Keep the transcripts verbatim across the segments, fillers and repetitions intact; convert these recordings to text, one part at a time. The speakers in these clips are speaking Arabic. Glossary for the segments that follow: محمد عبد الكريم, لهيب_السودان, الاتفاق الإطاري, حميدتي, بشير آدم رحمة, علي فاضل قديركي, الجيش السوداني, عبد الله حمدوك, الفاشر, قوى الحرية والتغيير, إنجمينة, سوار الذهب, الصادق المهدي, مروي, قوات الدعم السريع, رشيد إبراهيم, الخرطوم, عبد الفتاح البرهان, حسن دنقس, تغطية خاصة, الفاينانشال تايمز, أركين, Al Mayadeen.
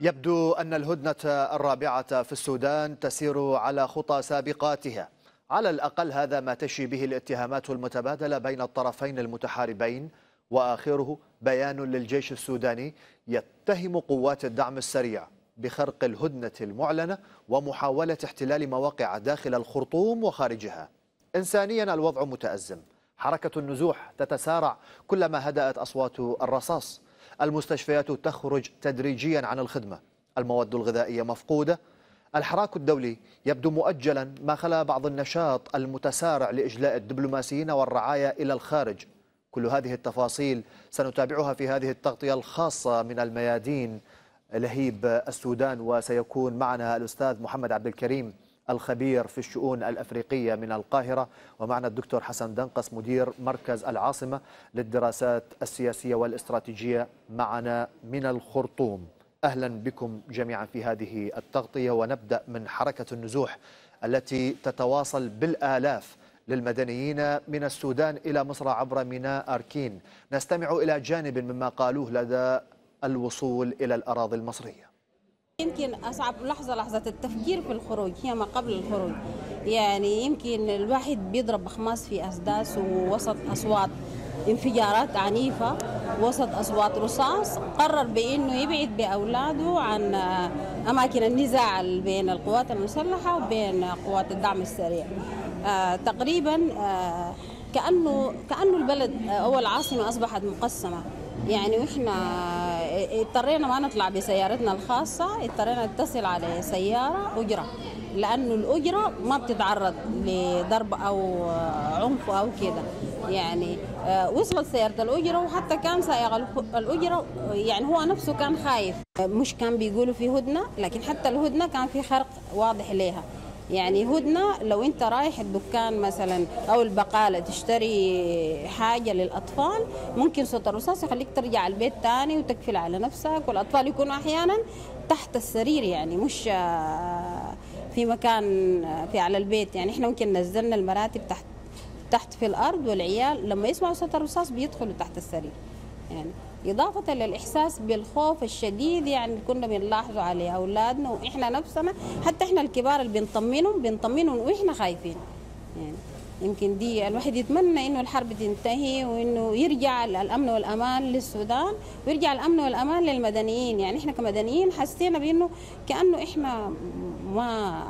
يبدو أن الهدنة الرابعة في السودان تسير على خطى سابقاتها، على الأقل هذا ما تشي به الاتهامات المتبادلة بين الطرفين المتحاربين، وآخره بيان للجيش السوداني يتهم قوات الدعم السريع بخرق الهدنة المعلنة ومحاولة احتلال مواقع داخل الخرطوم وخارجها. إنسانيا الوضع متأزم، حركة النزوح تتسارع كلما هدأت أصوات الرصاص، المستشفيات تخرج تدريجيا عن الخدمة، المواد الغذائية مفقودة، الحراك الدولي يبدو مؤجلا ما خلا بعض النشاط المتسارع لإجلاء الدبلوماسيين والرعاية إلى الخارج. كل هذه التفاصيل سنتابعها في هذه التغطية الخاصة من الميادين لهيب السودان، وسيكون معنا الأستاذ محمد عبد الكريم الخبير في الشؤون الأفريقية من القاهرة، ومعنا الدكتور حسن دنقس مدير مركز العاصمة للدراسات السياسية والاستراتيجية معنا من الخرطوم. أهلا بكم جميعا في هذه التغطية، ونبدأ من حركة النزوح التي تتواصل بالآلاف للمدنيين من السودان إلى مصر عبر ميناء أركين. نستمع إلى جانب مما قالوه لدى الوصول إلى الأراضي المصرية. يمكن أصعب لحظة لحظة التفكير في الخروج، هي ما قبل الخروج. يعني يمكن الواحد بيضرب بخماس في أسداس ووسط أصوات انفجارات عنيفة، وسط أصوات رصاص، قرر بأنه يبعد بأولاده عن أماكن النزاع بين القوات المسلحة وبين قوات الدعم السريع. آه تقريبا آه كأنه كأنه البلد آه أول عاصمة أصبحت مقسمة. يعني وإحنا اضطرينا ما نطلع بسيارتنا الخاصة، اضطرينا نتصل على سيارة أجرة، لأنه الأجرة ما بتتعرض لضرب أو عنف أو كده. يعني وصلت سيارة الأجرة، وحتى كان سائق الأجرة يعني هو نفسه كان خايف، مش كان بيقولوا في هدنة، لكن حتى الهدنة كان في خرق واضح ليها. يعني هدنة لو أنت رايح الدكان مثلا أو البقالة تشتري حاجة للأطفال، ممكن صوت الرصاص يخليك ترجع البيت تاني وتقفل على نفسك، والأطفال يكونوا أحيانا تحت السرير، يعني مش في مكان في على البيت. يعني إحنا ممكن نزلنا المراتب تحت تحت في الأرض، والعيال لما يسمعوا صوت الرصاص بيدخلوا تحت السرير. يعني إضافة للإحساس بالخوف الشديد يعني كنا بنلاحظه على أولادنا وإحنا نفسنا، حتى إحنا الكبار اللي بنطمنهم بنطمنهم وإحنا خايفين. يعني يمكن دي الواحد يتمنى إنه الحرب تنتهي، وإنه يرجع الأمن والأمان للسودان، ويرجع الأمن والأمان للمدنيين. يعني إحنا كمدنيين حسينا بإنه كأنه إحنا ما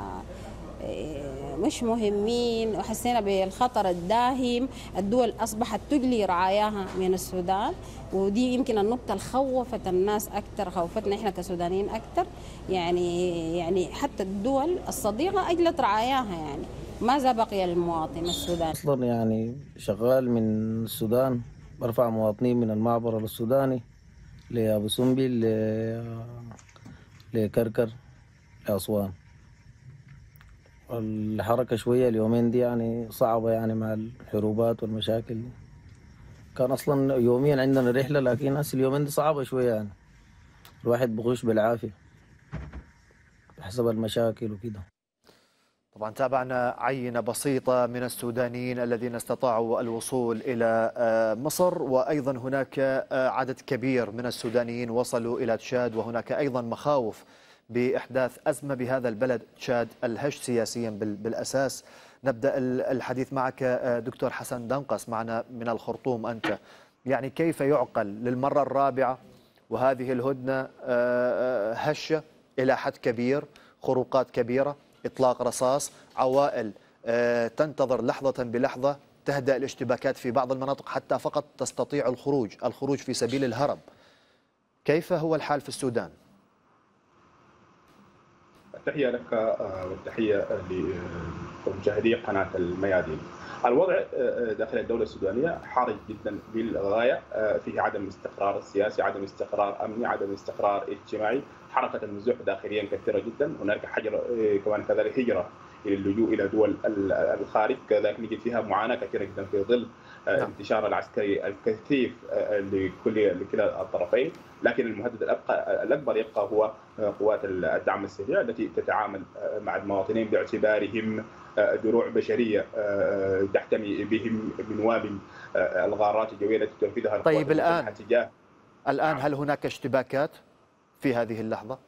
مش مهمين، وحسينا بالخطر الداهم. الدول أصبحت تجلي رعاياها من السودان، ودي يمكن النقطة اللي خوفت الناس أكثر، خوفتنا إحنا كسودانيين أكثر. يعني يعني حتى الدول الصديقة أجلت رعاياها، يعني ماذا بقي للمواطن السوداني؟ أصلا يعني شغال من السودان، برفع مواطنين من المعبر السوداني لأبو سمبل لكركر لأسوان. الحركة شوية اليومين دي يعني صعبة، يعني مع الحروبات والمشاكل. كان أصلا يوميا عندنا رحلة، لكن هسه اليومين دي صعبة شوية، يعني الواحد بغش بالعافية بحسب المشاكل وكده. طبعا تابعنا عينة بسيطة من السودانيين الذين استطاعوا الوصول إلى مصر، وأيضا هناك عدد كبير من السودانيين وصلوا إلى تشاد، وهناك أيضا مخاوف بإحداث أزمة بهذا البلد. تشاد الهش سياسيا بالأساس. نبدأ الحديث معك دكتور حسن دنقس معنا من الخرطوم أنت. يعني كيف يعقل للمرة الرابعة وهذه الهدنة هشة إلى حد كبير، خروقات كبيرة، إطلاق رصاص، عوائل تنتظر لحظة بلحظة، تهدأ الاشتباكات في بعض المناطق حتى فقط تستطيع الخروج الخروج في سبيل الهرب. كيف هو الحال في السودان؟ تحية لك والتحية لمشاهدي قناة الميادين. الوضع داخل الدولة السودانية حرج جدا للغاية، فيه عدم استقرار سياسي، عدم استقرار أمني، عدم استقرار اجتماعي، حركة النزوح داخليا كثيرة جدا، هناك حجر كمان كذلك هجرة إلى اللجوء إلى دول الخارج، كذلك نجد فيها معاناة كثيرة جدا في ظل الانتشار العسكري الكثيف لكل لكلا الطرفين. لكن المهدد الأكبر يبقى هو قوات الدعم السريع التي تتعامل مع المواطنين باعتبارهم دروع بشرية تحتمي بهم بنواب الغارات الجوية التي تنفذها القوات. طيب الآن الآن هل هناك اشتباكات في هذه اللحظة؟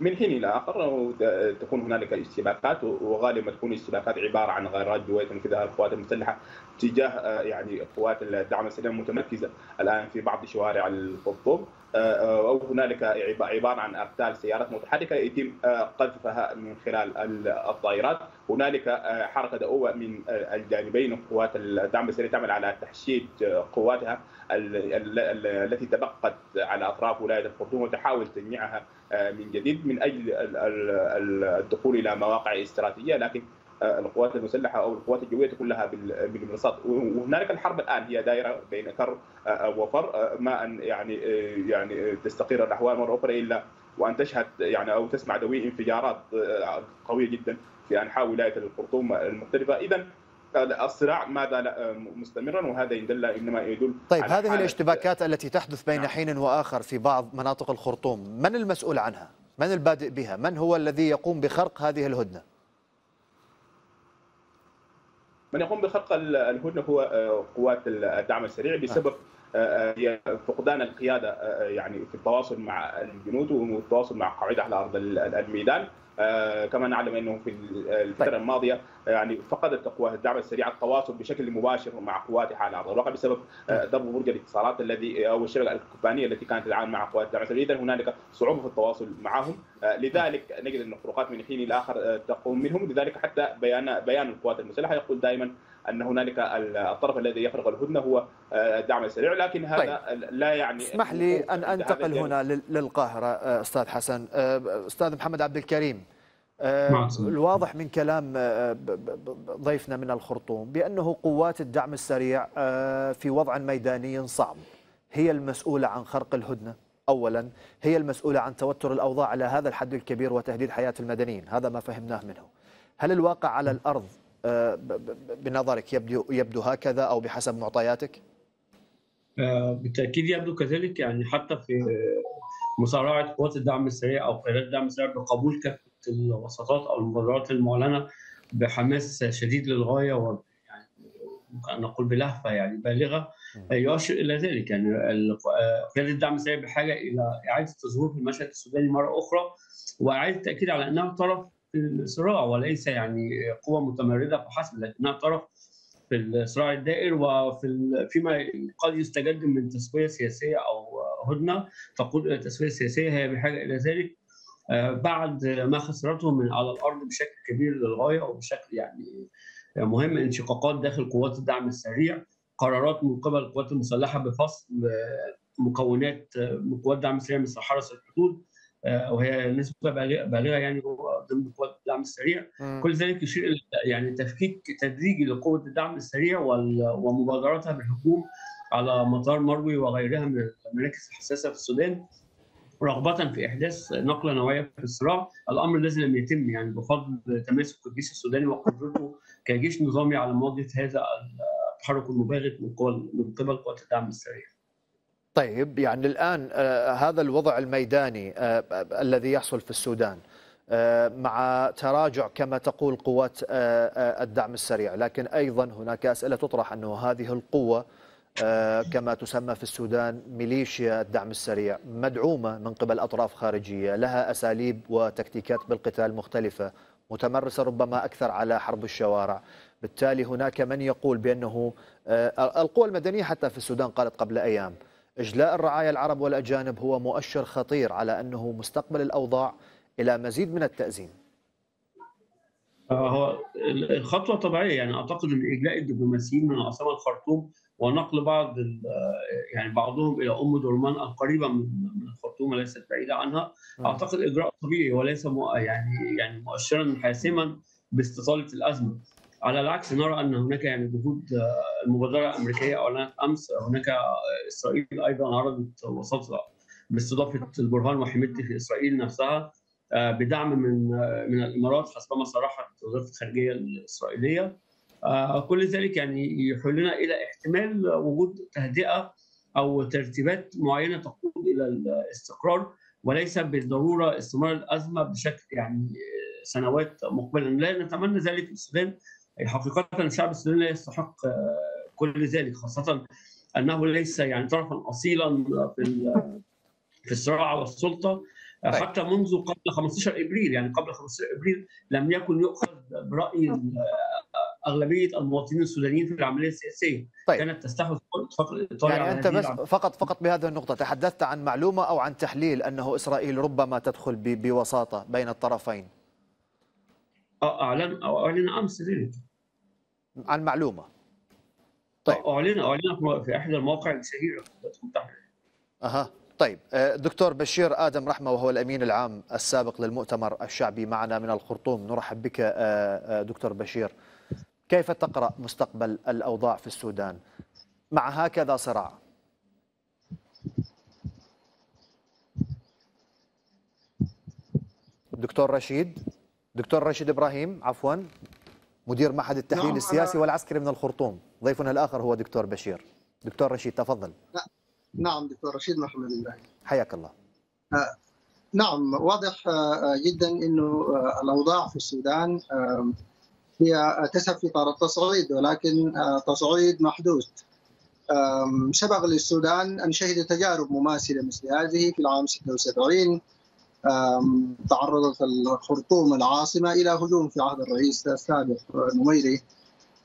من حين الى اخر تكون هنالك اشتباكات، وغالبا تكون الاشتباكات عباره عن غارات جويه كذا القوات المسلحه تجاه يعني قوات الدعم السريع المتمركزه الان في بعض شوارع الخرطوم، او هنالك عباره عن ارتال سيارات متحركه يتم قذفها من خلال الطائرات. هنالك حركه دؤوبه من الجانبين، قوات الدعم السريع تعمل على تحشيد قواتها التي تبقت على اطراف ولايه الخرطوم وتحاول تجميعها من جديد من اجل الدخول الى مواقع استراتيجيه، لكن القوات المسلحه او القوات الجويه كلها بالمنصات. وهنالك الحرب الان هي دائره بين كر وفر، ما ان يعني يعني تستقر الاحوال مره اخرى الا وان تشهد يعني او تسمع دوي انفجارات قويه جدا في انحاء ولايه الخرطوم المختلفه. اذا الصراع ما زال مستمرا، وهذا يدل انما يدل. طيب، على هذه الاشتباكات التي تحدث بين حين واخر في بعض مناطق الخرطوم، من المسؤول عنها؟ من البادئ بها؟ من هو الذي يقوم بخرق هذه الهدنه؟ من يقوم بخرق الهدنه هو قوات الدعم السريع بسبب فقدان القياده يعني في التواصل مع الجنود والتواصل مع قاعده على ارض الميدان. كما نعلم انه في الفتره الماضيه يعني فقدت قوات الدعم السريع التواصل بشكل مباشر مع قواتها على ارض الواقع بسبب ضرب برج الاتصالات الذي او الشبكه الكترونيه التي كانت العام مع قوات الدعم السريع. اذا هنالك صعوبه في التواصل معهم، لذلك نجد ان الخروقات من حين الى اخر تقوم منهم. لذلك حتى بيان بيان القوات المسلحه يقول دائما ان هنالك الطرف الذي يخرق الهدنه هو الدعم السريع، لكن هذا طيب. لا يعني. اسمح لي ان انتقل هنا للقاهره استاذ حسن. استاذ محمد عبد الكريم، الواضح من كلام ضيفنا من الخرطوم بأنه قوات الدعم السريع في وضع ميداني صعب، هي المسؤولة عن خرق الهدنة أولا، هي المسؤولة عن توتر الأوضاع على هذا الحد الكبير وتهديد حياة المدنيين، هذا ما فهمناه منه. هل الواقع على الأرض بنظرك يبدو يبدو هكذا أو بحسب معطياتك؟ بالتأكيد يبدو كذلك، يعني حتى في مصارعة قوات الدعم السريع أو قيادات الدعم السريع بقبول كافة الوساطات او المبادرات المعلنه بحماس شديد للغايه، ويعني نقول بلهفه يعني بالغه يؤشر الى ذلك. يعني قياده الدعم السريع بحاجه الى اعاده الظهور في المشهد السوداني مره اخرى، واعاده التاكيد على انها طرف في الصراع وليس يعني قوه متمرده فحسب، لكنها طرف في الصراع الدائر، وفي فيما قد يستجد من تسويه سياسيه او هدنه. فقود الى تسويه سياسيه هي بحاجه الى ذلك بعد ما خسرته من على الارض بشكل كبير للغايه، وبشكل يعني مهم انشقاقات داخل قوات الدعم السريع، قرارات من قبل القوات المسلحه بفصل مكونات من قوات الدعم السريع من حرس الحدود، وهي نسبه بالغه يعني ضمن قوات الدعم السريع. م. كل ذلك يشير الى يعني تفكيك تدريجي لقوه الدعم السريع ومبادراتها بالهجوم على مطار مروي وغيرها من المراكز الحساسه في السودان، رغبة في إحداث نقلة نوعية في الصراع، الأمر الذي لم يتم يعني بفضل تماسك الجيش السوداني وقدرته كجيش نظامي على مواجهة هذا التحرك المباغت من قبل قوات الدعم السريع. طيب، يعني الآن هذا الوضع الميداني الذي يحصل في السودان مع تراجع كما تقول قوات الدعم السريع، لكن أيضا هناك أسئلة تطرح أنه هذه القوة كما تسمى في السودان ميليشيا الدعم السريع مدعومة من قبل أطراف خارجية لها أساليب وتكتيكات بالقتال مختلفة، متمرسة ربما أكثر على حرب الشوارع. بالتالي هناك من يقول بأنه القوى المدنية حتى في السودان قالت قبل أيام إجلاء الرعايا العرب والأجانب هو مؤشر خطير على أنه مستقبل الأوضاع إلى مزيد من التأزيم. هو الخطوة طبيعية، يعني أعتقد أن إجلاء الدبلوماسيين من عاصمة الخرطوم ونقل بعض يعني بعضهم الى ام درمان القريبه من الخرطوم وليست بعيده عنها، اعتقد اجراء طبيعي وليس يعني يعني مؤشرا حاسما باستطاله الازمه. على العكس نرى ان هناك يعني جهود، المبادره الامريكيه اعلنت امس، هناك اسرائيل ايضا عرضت وسطها باستضافه البرهان وحميدتي في اسرائيل نفسها بدعم من من الامارات حسبما صرحت وزاره الخارجيه الاسرائيليه. كل ذلك يعني يحلنا إلى احتمال وجود تهدئة أو ترتيبات معينة تقود إلى الاستقرار، وليس بالضرورة استمرار الأزمة بشكل يعني سنوات مقبلة. لا نتمنى ذلك في السودان، حقيقة الشعب السوداني لا يستحق كل ذلك، خاصة أنه ليس يعني طرفا أصيلا في في الصراع والسلطة، حتى منذ قبل خمسة عشر إبريل، يعني قبل خمسة عشر إبريل لم يكن يؤخذ برأي أغلبية المواطنين السودانيين في العملية السياسية. طيب. كانت تستحوذ كل إيطاليا. يعني أنت بس فقط فقط بهذه النقطة تحدثت عن معلومة أو عن تحليل أنه إسرائيل ربما تدخل بوساطة بين الطرفين. أعلن أعلن أمس ذلك. عن معلومة. طيب. أعلن أعلن في أحد المواقع الشهيرة تدخل تحليل. أها. طيب دكتور بشير آدم رحمة وهو الأمين العام السابق للمؤتمر الشعبي معنا من الخرطوم، نرحب بك دكتور بشير. كيف تقرأ مستقبل الأوضاع في السودان مع هكذا صراع؟ دكتور رشيد دكتور رشيد إبراهيم عفوا مدير معهد التحليل السياسي والعسكري من الخرطوم، ضيفنا الآخر هو دكتور بشير. دكتور رشيد تفضل. نعم دكتور رشيد محمد الله حياك الله. آه نعم واضح آه جدا انه آه الاوضاع في السودان آه هي تسعى في اطار التصعيد، ولكن آه تصعيد محدود. آه سبق للسودان ان شهد تجارب مماثله مثل هذه في العام ستة وسبعين. آه تعرضت الخرطوم العاصمه الى هجوم في عهد الرئيس السابق نميري،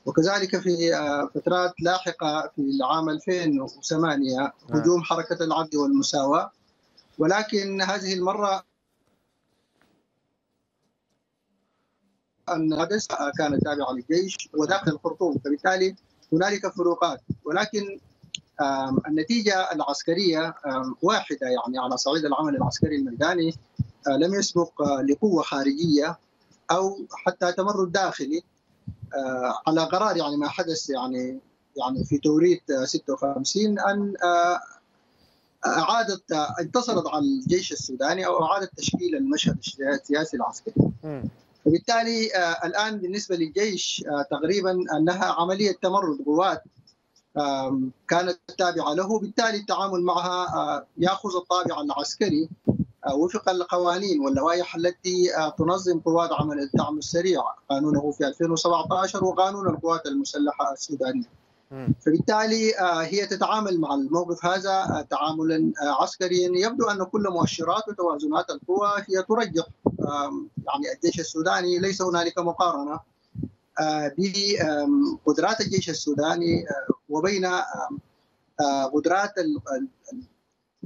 وكذلك في فترات لاحقة في العام ألفين وثمانية هجوم حركة العدل والمساواة، ولكن هذه المرة الحدث كان تابعا للجيش وداخل الخرطوم، فبالتالي هنالك فروقات، ولكن النتيجة العسكرية واحدة، يعني على صعيد العمل العسكري الميداني لم يسبق لقوة خارجية أو حتى تمرد داخلي على قرار يعني ما حدث يعني يعني في توريد ستة وخمسين ان اعادت انتصرت على الجيش السوداني او اعادت تشكيل المشهد السياسي العسكري. فبالتالي الان بالنسبه للجيش تقريبا انها عمليه تمرد قوات كانت تابعه له، بالتالي التعامل معها ياخذ الطابع العسكري وفق القوانين واللوائح التي تنظم قوات عمل الدعم السريع قانونه في ألفين وسبعة عشر وقانون القوات المسلحة السودانية. فبالتالي هي تتعامل مع الموقف هذا تعاملا عسكريا، يبدو أن كل مؤشرات وتوازنات القوى هي ترجح يعني الجيش السوداني، ليس هنالك مقارنة بقدرات الجيش السوداني وبين قدرات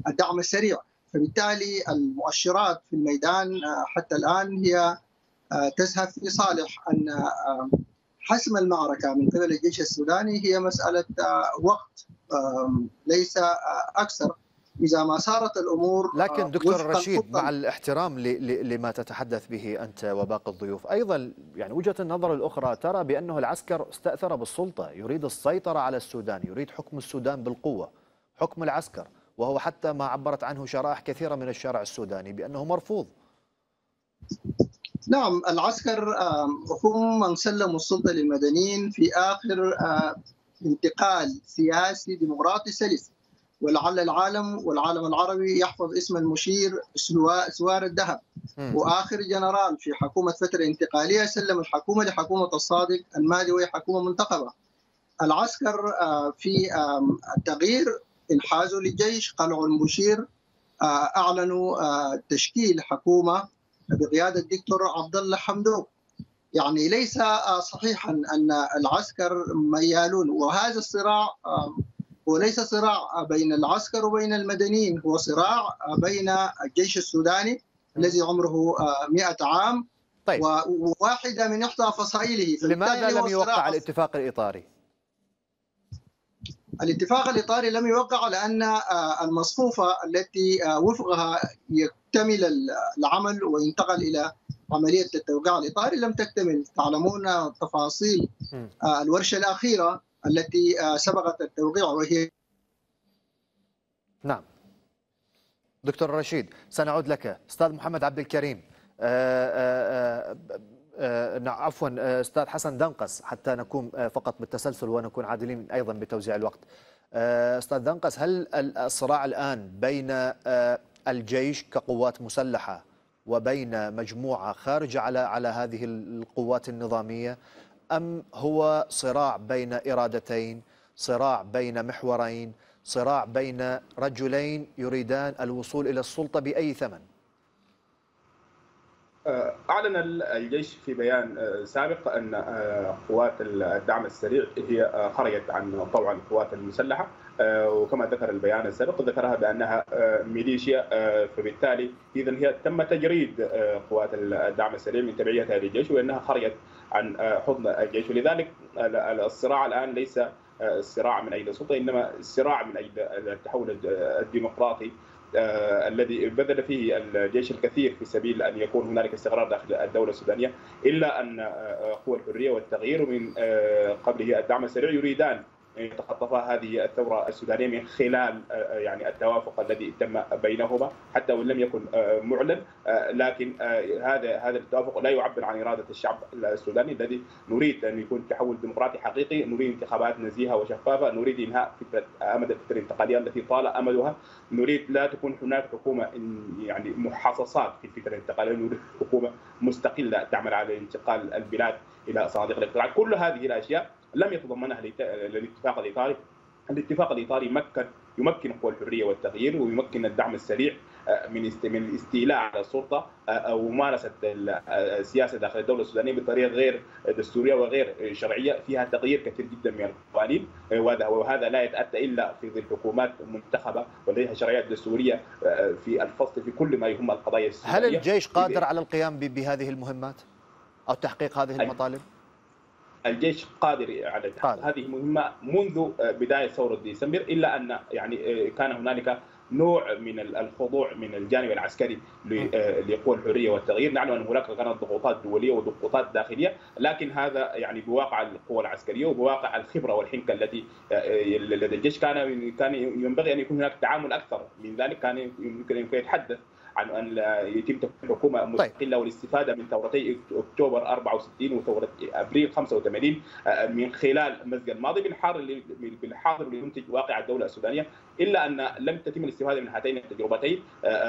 الدعم السريع. فبالتالي المؤشرات في الميدان حتى الآن هي تذهب في صالح أن حسم المعركة من قبل الجيش السوداني هي مسألة وقت ليس أكثر إذا ما صارت الأمور. لكن دكتور رشيد مع الاحترام لما تتحدث به أنت وباقي الضيوف، أيضا يعني وجهة النظر الأخرى ترى بأنه العسكر استأثر بالسلطة، يريد السيطرة على السودان، يريد حكم السودان بالقوة، حكم العسكر، وهو حتى ما عبرت عنه شرائح كثيرة من الشارع السوداني بأنه مرفوض. نعم العسكر هم من سلموا السلطة للمدنيين في آخر انتقال سياسي ديمقراطي سلس، ولعل العالم والعالم العربي يحفظ اسم المشير سوار الذهب وآخر جنرال في حكومة فترة انتقالية سلم الحكومة لحكومة الصادق المهدي، وهي حكومة منتخبة. العسكر في التغيير انحازوا للجيش، قلعوا المشير، اعلنوا تشكيل حكومه بقياده الدكتور عبد الله حمدوك. يعني ليس صحيحا ان العسكر ميالون، وهذا الصراع هو ليس صراع بين العسكر وبين المدنيين، هو صراع بين الجيش السوداني الذي عمره مئة عام. طيب. وواحده من احدى فصائله. لماذا لم يوقع الاتفاق الاطاري؟ الاتفاق الإطاري لم يوقع لأن المصفوفة التي وفقها يكتمل العمل وينتقل إلى عملية التوقيع الإطاري لم تكتمل. تعلمون تفاصيل الورشة الأخيرة التي سبقت التوقيع وهي. نعم دكتور رشيد سنعود لك. أستاذ محمد عبد الكريم أه أه أه عفوا أستاذ حسن دنقس حتى نقوم فقط بالتسلسل ونكون عادلين أيضا بتوزيع الوقت. أستاذ دنقس، هل الصراع الآن بين الجيش كقوات مسلحة وبين مجموعة خارجة على على هذه القوات النظامية، أم هو صراع بين إرادتين، صراع بين محورين، صراع بين رجلين يريدان الوصول إلى السلطة بأي ثمن؟ أعلن الجيش في بيان سابق أن قوات الدعم السريع هي خرجت عن طوع القوات المسلحة، وكما ذكر البيان السابق ذكرها بأنها ميليشيا، فبالتالي إذا هي تم تجريد قوات الدعم السريع من تبعيتها للجيش وأنها خرجت عن حضن الجيش، ولذلك الصراع الآن ليس صراع من أجل السلطة، إنما صراع من أجل التحول الديمقراطي آه، الذي بذل فيه الجيش الكثير في سبيل أن يكون هنالك استقرار داخل الدولة السودانية، إلا أن قوى الحرية والتغيير ومن آه قبله الدعم السريع يريدان أن يتخطفا هذه الثورة السودانية من خلال آه يعني التوافق الذي تم بينهما، حتى وإن لم يكن آه معلن، آه لكن آه هذا هذا التوافق لا يعبر عن إرادة الشعب السوداني الذي نريد أن يكون تحول ديمقراطي حقيقي، نريد انتخابات نزيهة وشفافة، نريد إنهاء فكرة أمد الفترة الانتقالية التي طال أمدها، نريد لا تكون هناك حكومة يعني محاصصات في الفترة الانتقالية، نريد حكومة مستقلة تعمل على انتقال البلاد إلى صناديق الاقتراع. كل هذه الأشياء لم يتضمنها الاتفاق الإطاري. الاتفاق الإطاري مكن يمكن قوى الحرية والتغيير ويمكن الدعم السريع من من الاستيلاء على السلطة أو ممارسة السياسة داخل الدولة السودانية بطريقة غير دستورية وغير شرعية فيها تغيير كثير جدا من القوانين، وهذا وهذا لا يتأتى إلا في ظل حكومات منتخبة ولديها شرعيات دستورية في الفصل في كل ما يهم القضايا السودانية. هل الجيش قادر على القيام بهذه المهمات أو تحقيق هذه المطالب؟ الجيش قادر على هذه المهمة منذ بداية ثورة ديسمبر، إلا أن يعني كان هنالك نوع من الخضوع من الجانب العسكري لقوى الحرية والتغيير. نعلم أن هناك كانت ضغوطات دولية وضغوطات داخلية، لكن هذا يعني بواقع القوى العسكرية وبواقع الخبرة والحنكة التي لدى الجيش كان كان ينبغي أن يكون هناك تعامل أكثر من ذلك، كان يمكن أن يتحدث عن أن يتم تكوين حكومة مستقلة والاستفادة من ثورتي أكتوبر أربعة وستين وثورة أبريل خمسة وثمانين من خلال مزج الماضي بالحاضر بالحاضر لينتج واقع الدولة السودانية، إلا أن لم تتم الاستفادة من هاتين التجربتين،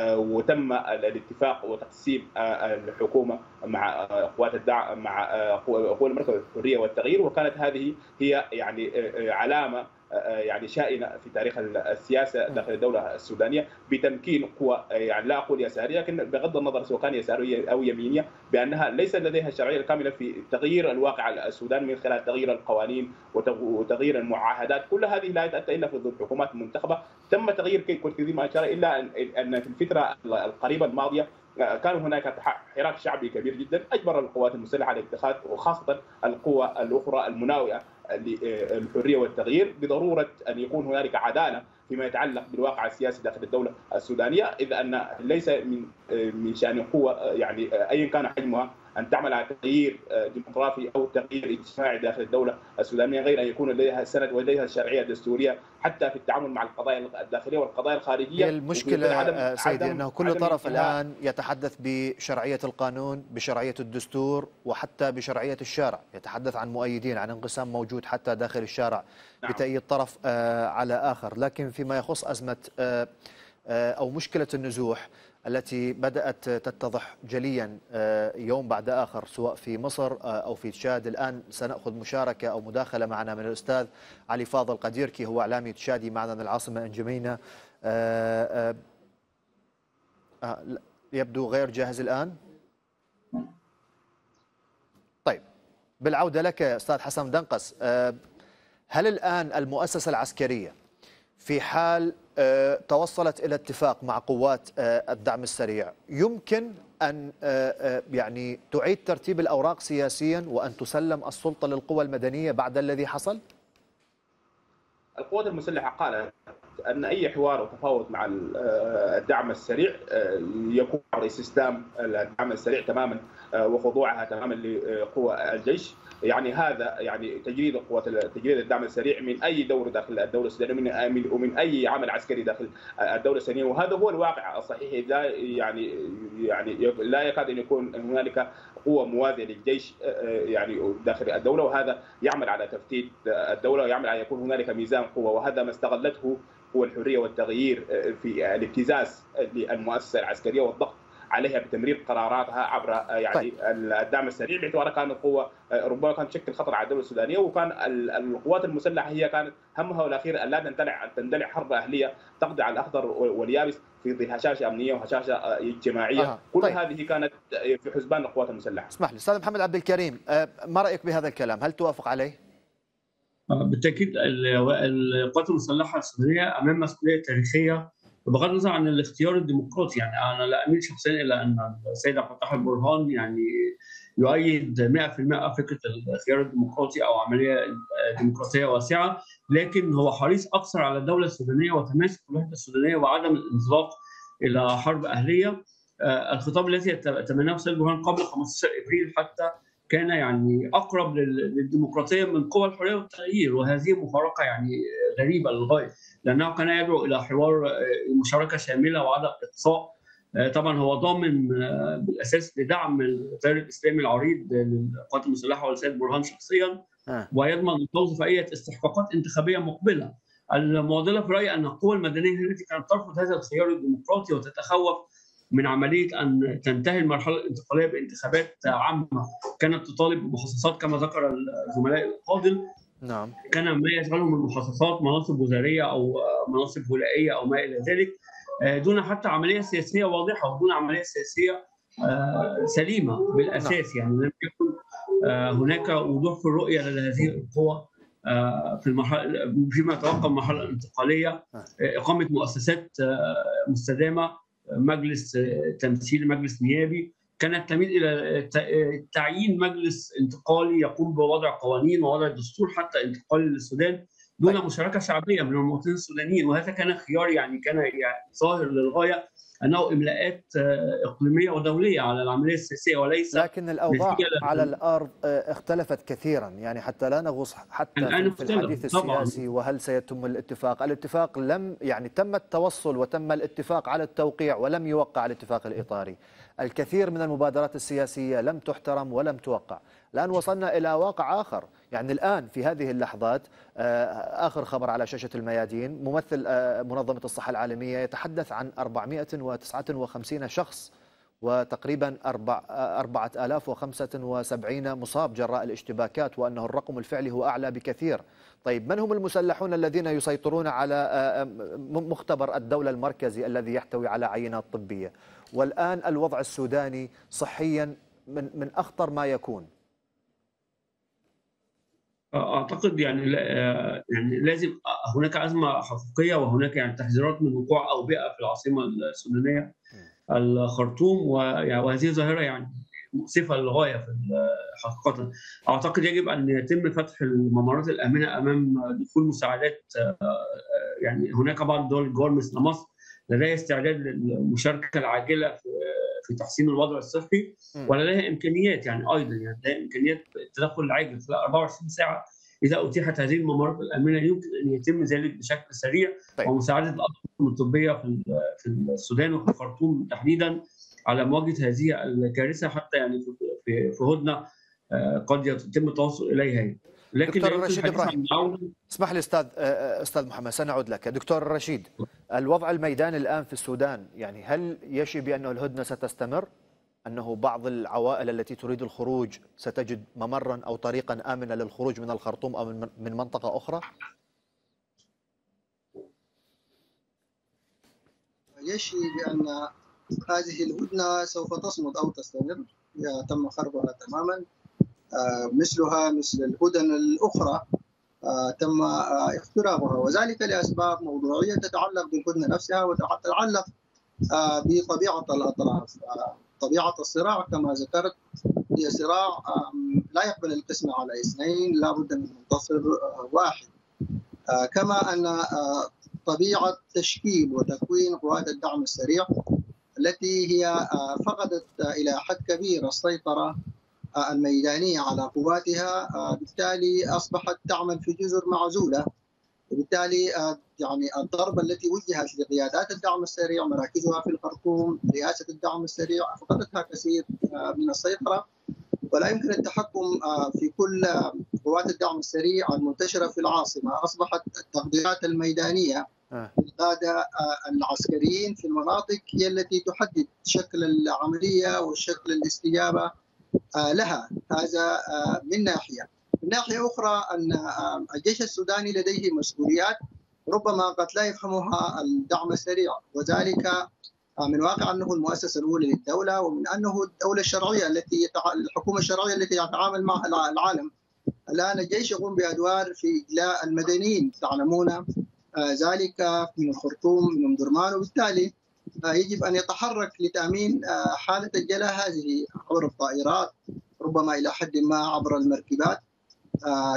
وتم الاتفاق وتقسيم الحكومة مع قوات الدعم مع قوى المركز الحرية والتغيير، وكانت هذه هي يعني علامة يعني شائنه في تاريخ السياسه داخل الدوله السودانيه بتمكين قوى يعني لا اقول يساريه، لكن بغض النظر سواء كان يساريه او يمينيه بانها ليس لديها الشرعيه الكامله في تغيير الواقع السوداني من خلال تغيير القوانين وتغيير المعاهدات. كل هذه لا يتاتى الا في ظل حكومات منتخبه. تم تغيير كثير ما اشار، الا ان في الفتره القريبه الماضيه كان هناك حراك شعبي كبير جدا اجبر القوات المسلحه على اتخاذ وخاصه القوى الاخرى المناوئه للحريه والتغيير بضروره ان يكون هنالك عداله فيما يتعلق بالواقع السياسي داخل الدوله السودانيه، اذ ان ليس من من شان قوه يعني ايا كان حجمها ان تعمل على تغيير ديمقراطي او تغيير اجتماعي داخل الدوله السودانيه غير ان يكون لديها سند ولديها الشرعيه الدستوريه حتى في التعامل مع القضايا الداخليه والقضايا الخارجيه. المشكله سيدي انه كل طرف الان يتحدث بشرعيه القانون، بشرعيه الدستور، وحتى بشرعيه الشارع، يتحدث عن مؤيدين، عن انقسام موجود حتى داخل الشارع بتأييد طرف على اخر. لكن فيما يخص ازمه او مشكله النزوح التي بدأت تتضح جليا يوم بعد آخر سواء في مصر أو في تشاد، الآن سنأخذ مشاركة أو مداخلة معنا من الأستاذ علي فاضل قديركي، هو إعلامي تشادي معنا من العاصمة إنجمينة. يبدو غير جاهز الآن. طيب، بالعودة لك أستاذ حسن دنقس، هل الآن المؤسسة العسكرية في حال توصلت إلى اتفاق مع قوات الدعم السريع يمكن أن يعني تعيد ترتيب الأوراق سياسيا وأن تسلم السلطة للقوى المدنية بعد الذي حصل؟ القوات المسلحة قالت أن أي حوار وتفاوض مع الدعم السريع يكون على استسلام الدعم السريع تماما وخضوعها تماما لقوى الجيش، يعني هذا يعني تجريد قوات تجريد الدعم السريع من أي دور داخل الدولة السودانية ومن أي عمل عسكري داخل الدولة السودانية، وهذا هو الواقع الصحيح. لا يعني يعني لا يكاد أن يكون هنالك قوة موازية للجيش يعني داخل الدولة، وهذا يعمل على تفتيت الدولة ويعمل على يكون هنالك ميزان قوة، وهذا ما استغلته قوى الحرية والتغيير في الابتزاز للمؤسسة العسكرية والضغط عليها بتمرير قراراتها عبر يعني طيب. الدعم السريع باعتبارها كانت قوة ربما كانت تشكل خطر على الدولة السودانية، وكان القوات المسلحة هي كانت همها والأخير أن لا تندلع تندلع حرب أهلية تقضي على الأخضر واليابس في ظل هشاشه امنيه وهشاشه اجتماعيه. آه. كل طيب. هذه كانت في حسبان القوات المسلحه. اسمح لي استاذ محمد عبد الكريم، ما رايك بهذا الكلام؟ هل توافق عليه؟ بالتاكيد القوات المسلحه السودانيه امام مسؤوليه تاريخيه بغض النظر عن الاختيار الديمقراطي. يعني انا لا اميل شخصيا الى ان السيد عبد الفتاح البرهان يعني يؤيد مئة بالمئة فكره الخيار الديمقراطي او عمليه ديمقراطيه واسعه، لكن هو حريص اكثر على الدوله السودانيه وتماسك الوحده السودانيه وعدم الانزلاق الى حرب اهليه. الخطاب الذي تبناه السيد برهان قبل خمسة عشر ابريل حتى كان يعني اقرب للديمقراطيه من قوى الحريه والتغيير، وهذه مفارقه يعني غريبه للغايه، لانه كان يدعو الى حوار مشاركه شامله وعدم اقصاء. طبعا هو ضامن بالاساس لدعم التيار الاسلامي العريض للقوات المسلحه والسيد برهان شخصيا، ويضمن توظيف اي استحقاقات انتخابيه مقبله. المعضله في رايي ان القوى المدنيه التي كانت ترفض هذا الخيار الديمقراطي وتتخوف من عمليه ان تنتهي المرحله الانتقاليه بانتخابات عامه، كانت تطالب بمحصصات كما ذكر الزملاء الفاضل. نعم. كان ما يشغلهم المحصصات مناصب وزاريه او مناصب ولائيه او ما الى ذلك، دون حتى عمليه سياسيه واضحه ودون عمليه سياسيه سليمه بالاساس. يعني لم يكن هناك وضوح في الرؤيه لهذه القوى في المرحله فيما يتوقع المرحله الانتقاليه، اقامه مؤسسات مستدامه، مجلس تمثيل، مجلس نيابي. كانت تميل الى تعيين مجلس انتقالي يقوم بوضع قوانين ووضع دستور حتى انتقالي للسودان دون مشاركه شعبيه من المواطنين السودانيين، وهذا كان خيار يعني كان يعني ظاهر للغايه انه املاءات اقليميه ودوليه على العمليه السياسيه وليس. لكن الاوضاع على الارض اختلفت كثيرا، يعني حتى لا نغوص حتى في الحديث السياسي وهل سيتم الاتفاق، الاتفاق لم يعني تم التوصل وتم الاتفاق على التوقيع ولم يوقع الاتفاق الاطاري. الكثير من المبادرات السياسيه لم تحترم ولم توقع. الآن وصلنا إلى واقع آخر، يعني الآن في هذه اللحظات آخر خبر على شاشة الميادين، ممثل منظمة الصحة العالمية يتحدث عن أربعمئة وتسعة وخمسين شخص وتقريبا أربعة آلاف وخمسة وسبعين مصاب جراء الاشتباكات، وأنه الرقم الفعلي هو أعلى بكثير. طيب من هم المسلحون الذين يسيطرون على مختبر الدولة المركزي الذي يحتوي على عينات طبية؟ والآن الوضع السوداني صحيا من من أخطر ما يكون. اعتقد يعني يعني لازم هناك ازمه حقيقيه، وهناك يعني تحذيرات من وقوع اوبئه في العاصمه السودانيه الخرطوم، وهذه ظاهره يعني مؤسفه للغايه في حقيقه. اعتقد يجب ان يتم فتح الممرات الامنه امام دخول مساعدات. يعني هناك بعض الدول الجوار مثل مصر لديها استعداد للمشاركه العاجله في في تحسين الوضع الصحي، ولديها امكانيات يعني ايضا يعني لديها امكانيات التدخل العاجل خلال أربعة وعشرين ساعة اذا اتيحت هذه الممرات الامنه. يمكن ان يتم ذلك بشكل سريع. طيب. ومساعده الاطقم الطبيه في في السودان وفي الخرطوم تحديدا على مواجهه هذه الكارثه، حتى يعني في في هدنه قد يتم التوصل اليها. لكن دكتور رشيد إبراهيم، اسمح لي استاذ استاذ محمد سنعود لك. دكتور رشيد، الوضع الميداني الان في السودان، يعني هل يشي بانه الهدنه ستستمر؟ انه بعض العوائل التي تريد الخروج ستجد ممرا او طريقا امنا للخروج من الخرطوم او من منطقه اخرى؟ يشي بان هذه الهدنه سوف تصمد او تستمر، تم خربها تماما. مثلها مثل الهدن الأخرى تم اخترابها، وذلك لأسباب موضوعية تتعلق بالهدنة نفسها وتتعلق بطبيعة الأطراف. طبيعة الصراع كما ذكرت هي صراع لا يقبل القسمة على اثنين، لا بد من منتصر واحد. كما أن طبيعة تشكيل وتكوين قوات الدعم السريع التي هي فقدت إلى حد كبير السيطرة الميدانية على قواتها، بالتالي أصبحت تعمل في جزر معزولة، وبالتالي يعني الضربة التي وجهت لقيادات الدعم السريع مراكزها في الخرطوم، رئاسة الدعم السريع فقدتها كثير من السيطرة، ولا يمكن التحكم في كل قوات الدعم السريع المنتشرة في العاصمة. أصبحت التغطيات الميدانية للقادة العسكريين في المناطق هي التي تحدد شكل العملية وشكل الاستجابة لها. هذا من ناحية. من ناحية أخرى أن الجيش السوداني لديه مسؤوليات ربما قد لا يفهمها الدعم السريع، وذلك من واقع أنه المؤسسة الأولى للدولة، ومن أنه الدولة الشرعية التي الحكومة الشرعية التي يتعامل معها العالم. الآن الجيش يقوم بأدوار في إجلاء المدنيين، تعلمون ذلك، من الخرطوم من درمان، وبالتالي يجب أن يتحرك لتأمين حالة الجلاء هذه عبر الطائرات، ربما إلى حد ما عبر المركبات.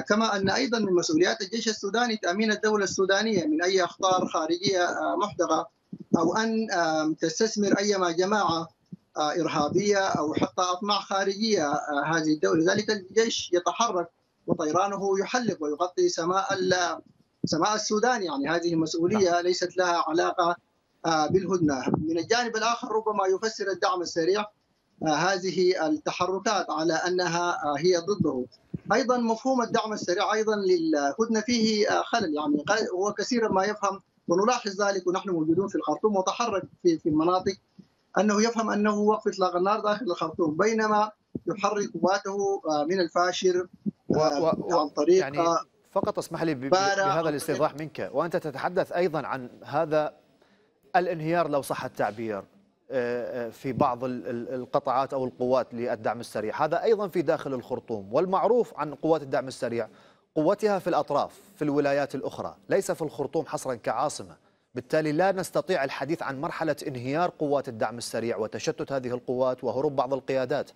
كما أن أيضا من مسؤوليات الجيش السوداني تأمين الدولة السودانية من أي أخطار خارجية محدقة، أو أن تستثمر أيما جماعة إرهابية أو حتى أطماع خارجية هذه الدولة. لذلك الجيش يتحرك وطيرانه يحلق ويغطي سماء سماء السودان، يعني هذه مسؤولية ليست لها علاقة بالهدنة. من الجانب الآخر ربما يفسر الدعم السريع هذه التحركات على أنها هي ضده. أيضا مفهوم الدعم السريع أيضا للهدنة فيه خلل، يعني هو كثيرا ما يفهم، ونلاحظ ذلك ونحن موجودون في الخرطوم وتحرك في في المناطق، أنه يفهم أنه وقف إطلاق النار داخل الخرطوم، بينما يحرك قواته من الفاشر و... و... عن طريق يعني فقط اسمح لي ب... بهذا الاستيضاح منك، وأنت تتحدث أيضا عن هذا الانهيار لو صح التعبير في بعض القطاعات أو القوات للدعم السريع، هذا أيضا في داخل الخرطوم، والمعروف عن قوات الدعم السريع قوتها في الأطراف في الولايات الأخرى، ليس في الخرطوم حصرا كعاصمة، بالتالي لا نستطيع الحديث عن مرحلة انهيار قوات الدعم السريع وتشتت هذه القوات وهروب بعض القيادات.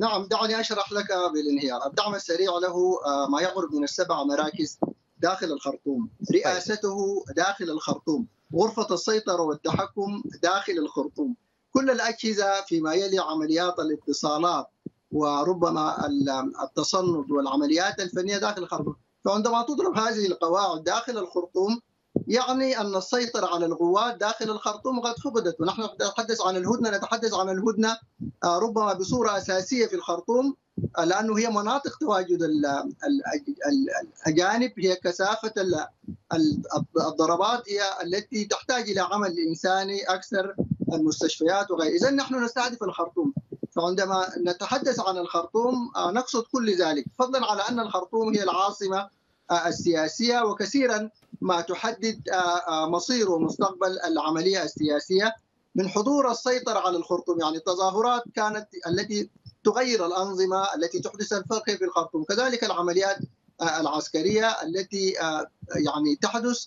نعم، دعني أشرح لك بالانهيار. الدعم السريع له ما يقرب من السبع مراكز داخل الخرطوم، رئاسته داخل الخرطوم، غرفة السيطرة والتحكم داخل الخرطوم، كل الأجهزة فيما يلي عمليات الاتصالات وربما التصنت والعمليات الفنية داخل الخرطوم. فعندما تضرب هذه القواعد داخل الخرطوم يعني أن السيطرة على القوات داخل الخرطوم قد فقدت. ونحن نتحدث عن الهدنة نتحدث عن الهدنة ربما بصورة أساسية في الخرطوم، لأنه هي مناطق تواجد الأجانب، هي كثافة الضربات هي التي تحتاج إلى عمل إنساني أكثر، المستشفيات وغيره. إذن نحن نستهدف الخرطوم، فعندما نتحدث عن الخرطوم نقصد كل ذلك، فضلا على أن الخرطوم هي العاصمة السياسية، وكثيرا ما تحدد مصير ومستقبل العملية السياسية من حضور السيطرة على الخرطوم. يعني التظاهرات كانت التي تغير الأنظمة، التي تحدث الفرق في الخرطوم، كذلك العمليات العسكرية التي يعني تحدث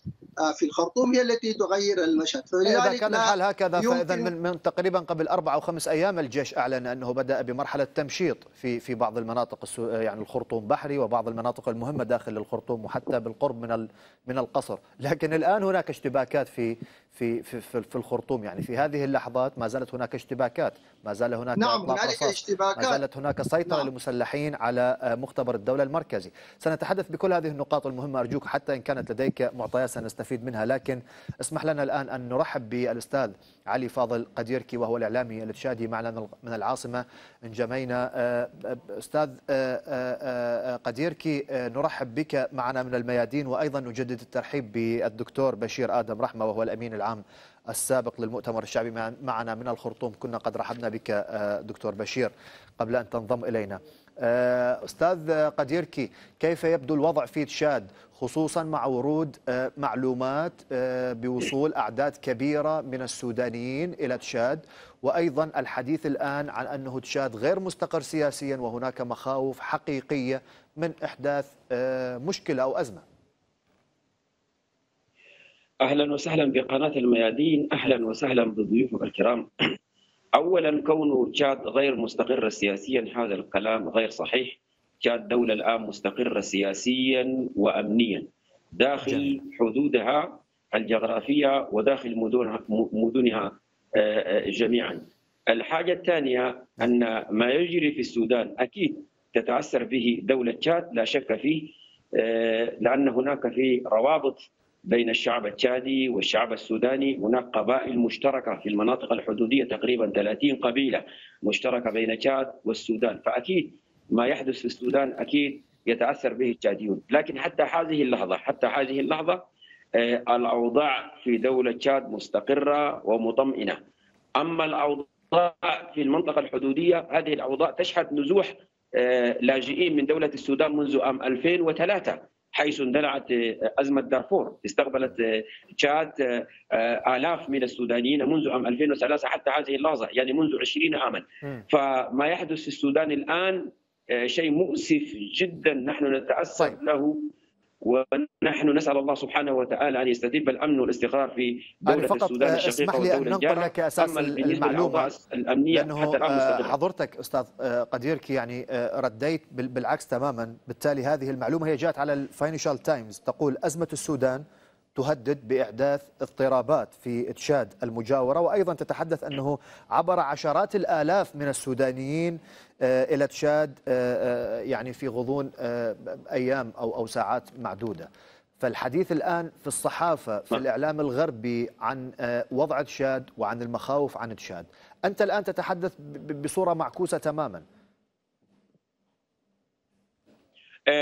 في الخرطوم هي التي تغير المشهد. إذا كان الحال هكذا فإذا من, من تقريبا قبل أربع أو خمس أيام الجيش أعلن أنه بدأ بمرحلة تمشيط في في بعض المناطق، يعني الخرطوم بحري وبعض المناطق المهمة داخل الخرطوم وحتى بالقرب من من القصر، لكن الآن هناك اشتباكات في في في في الخرطوم، يعني في هذه اللحظات ما زالت هناك اشتباكات، ما زال هناك نعم هناك اشتباكات، ما زالت هناك سيطرة نعم. للمسلحين على مختبر الدولة المركزي. سنتحدث بكل هذه النقاط المهمة، أرجوك حتى إن كانت لديك معطيات سنستفيد منها، لكن اسمح لنا الآن أن نرحب بالأستاذ علي فاضل قديركي وهو الإعلامي الإرشادي معنا من العاصمة من جمينة. أستاذ قديركي نرحب بك معنا من الميادين، وأيضا نجدد الترحيب بالدكتور بشير آدم رحمة وهو الأمين العام السابق للمؤتمر الشعبي معنا من الخرطوم. كنا قد رحبنا بك دكتور بشير قبل أن تنضم إلينا. أستاذ قديركي، كيف يبدو الوضع في تشاد خصوصا مع ورود معلومات بوصول أعداد كبيرة من السودانيين إلى تشاد، وأيضا الحديث الآن عن أنه تشاد غير مستقر سياسيا وهناك مخاوف حقيقية من إحداث مشكلة أو أزمة؟ أهلا وسهلا بقناة الميادين، أهلا وسهلا بضيوفك الكرام. أولا كون تشاد غير مستقرة سياسيا هذا الكلام غير صحيح، تشاد دولة الآن مستقرة سياسيا وأمنيا داخل حدودها الجغرافية وداخل مدنها جميعا. الحاجة الثانية أن ما يجري في السودان أكيد تتأثر به دولة تشاد لا شك فيه، لأن هناك في روابط بين الشعب التشادي والشعب السوداني، هناك قبائل مشتركة في المناطق الحدودية تقريبا ثلاثين قبيلة مشتركة بين تشاد والسودان، فأكيد ما يحدث في السودان أكيد يتأثر به التشاديون. لكن حتى هذه اللحظة حتى هذه اللحظة الأوضاع في دولة تشاد مستقرة ومطمئنة. أما الأوضاع في المنطقة الحدودية، هذه الأوضاع تشهد نزوح لاجئين من دولة السودان منذ عام ألفين وثلاثة، حيث اندلعت أزمة دارفور، استقبلت تشاد آلاف من السودانيين منذ عام ألفين وثلاثة حتى هذه اللحظة، يعني منذ عشرين عاما. فما يحدث في السودان الآن شيء مؤسف جدا، نحن نتأسف طيب. له، ونحن نسأل الله سبحانه وتعالى أن يستتب الأمن والاستقرار في دولة السودان الشقيقة والدولة الجارة. أما المعلومة الأمنية حتى الآن حضرتك أستاذ قديركي يعني رديت بالعكس تماما، بالتالي هذه المعلومة هي جاءت على الفاينانشال تايمز تقول أزمة السودان تهدد بإحداث اضطرابات في تشاد المجاورة، وأيضا تتحدث أنه عبر عشرات الآلاف من السودانيين إلى تشاد يعني في غضون أيام أو أو ساعات معدودة. فالحديث الآن في الصحافة في الإعلام الغربي عن وضع تشاد وعن المخاوف عن تشاد، أنت الآن تتحدث بصورة معكوسة تماما.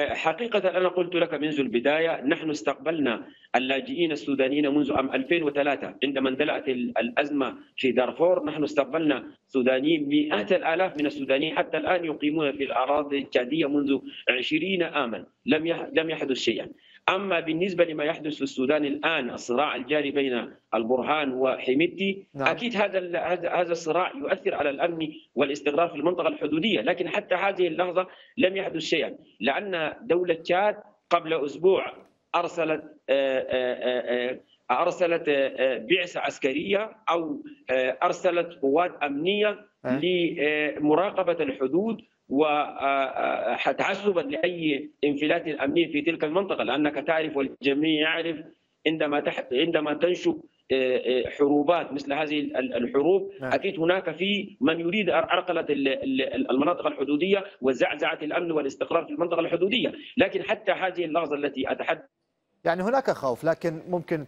حقيقة أنا قلت لك منذ البداية، نحن استقبلنا اللاجئين السودانيين منذ عام ألفين وثلاثة عندما اندلعت الأزمة في دارفور، نحن استقبلنا سودانيين مئات الآلاف من السودانيين حتى الآن يقيمون في الأراضي التشادية منذ عشرين عاما، لم لم يحدث شيئا. أما بالنسبة لما يحدث في السودان الآن، الصراع الجاري بين البرهان وحميدتي، نعم. أكيد هذا هذا الصراع يؤثر على الأمن والاستقرار في المنطقة الحدودية، لكن حتى هذه اللحظة لم يحدث شيئا، لأن دولة تشاد قبل أسبوع أرسلت أرسلت بعثة عسكرية أو أرسلت قوات أمنية لمراقبة الحدود وتعسبا لاي انفلات امني في تلك المنطقه، لانك تعرف والجميع يعرف عندما تحت عندما تنشب حروبات مثل هذه الحروب اكيد هناك في من يريد عرقله المناطق الحدوديه وزعزعه الامن والاستقرار في المنطقه الحدوديه، لكن حتى هذه اللحظه التي اتحدث يعني هناك خوف، لكن ممكن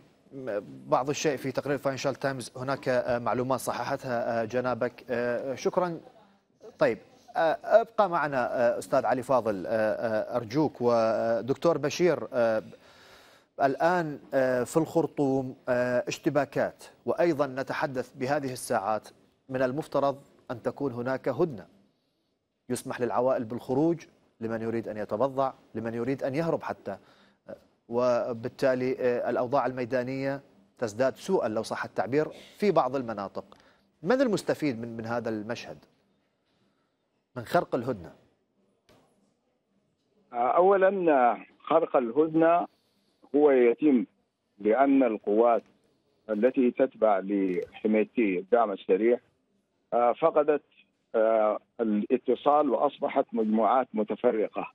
بعض الشيء في تقرير فاينانشال تايمز هناك معلومات صححتها جنابك. شكرا. طيب ابقى معنا استاذ علي فاضل ارجوك. ودكتور بشير، الان في الخرطوم اشتباكات، وايضا نتحدث بهذه الساعات من المفترض ان تكون هناك هدنه يسمح للعوائل بالخروج، لمن يريد ان يتبضع، لمن يريد ان يهرب حتى، وبالتالي الاوضاع الميدانيه تزداد سوءا لو صح التعبير في بعض المناطق. من المستفيد من من هذا المشهد، من خرق الهدنة؟ أولا خرق الهدنة هو يتم لأن القوات التي تتبع لحميدتي الدعم السريع فقدت الاتصال وأصبحت مجموعات متفرقة،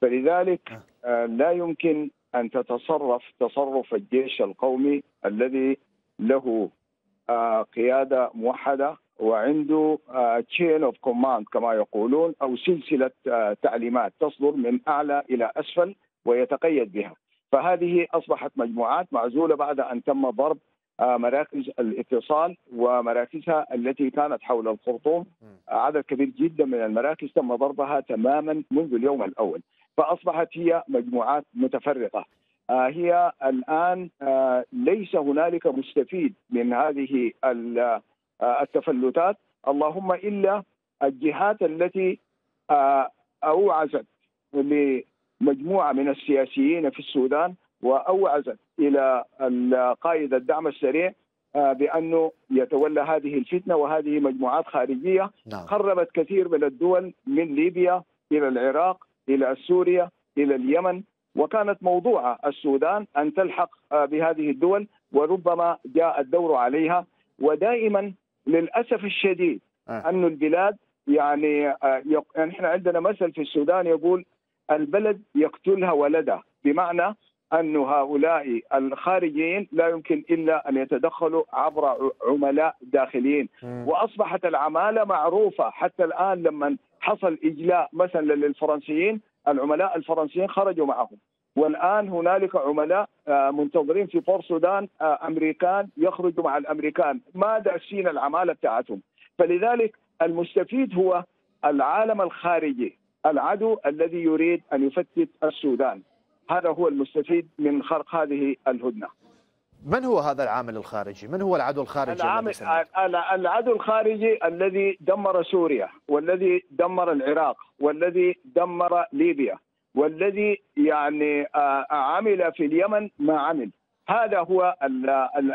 فلذلك لا يمكن أن تتصرف تصرف الجيش القومي الذي له قيادة موحدة وعنده تشين اوف كوماند كما يقولون، او سلسله uh, تعليمات تصدر من اعلى الى اسفل ويتقيد بها، فهذه اصبحت مجموعات معزوله بعد ان تم ضرب uh, مراكز الاتصال ومراكزها التي كانت حول الخرطوم، uh, عدد كبير جدا من المراكز تم ضربها تماما منذ اليوم الاول، فاصبحت هي مجموعات متفرقه. uh, هي الان uh, ليس هنالك مستفيد من هذه ال التفلتات اللهم إلا الجهات التي أوعزت لمجموعة من السياسيين في السودان وأوعزت إلى قائد الدعم السريع بأنه يتولى هذه الفتنة، وهذه مجموعات خارجية خربت كثير من الدول من ليبيا إلى العراق إلى سوريا إلى اليمن، وكانت موضوعة السودان أن تلحق بهذه الدول وربما جاء الدور عليها. ودائما للاسف الشديد آه. أن البلاد يعني نحن عندنا مثل في السودان يقول البلد يقتلها ولدها، بمعنى أن هؤلاء الخارجيين لا يمكن إلا أن يتدخلوا عبر عملاء داخليين، آه. وأصبحت العمالة معروفة حتى الآن، لما حصل إجلاء مثلا للفرنسيين العملاء الفرنسيين خرجوا معهم، والآن هنالك عملاء منتظرين في بور السودان أمريكان يخرجوا مع الأمريكان، ما دارسين العمالة بتاعتهم. فلذلك المستفيد هو العالم الخارجي، العدو الذي يريد أن يفتت السودان، هذا هو المستفيد من خرق هذه الهدنة. من هو هذا العامل الخارجي؟ من هو العدو الخارجي؟ العدو الخارجي الذي دمر سوريا والذي دمر العراق والذي دمر ليبيا والذي يعني عمل في اليمن ما عمل. هذا هو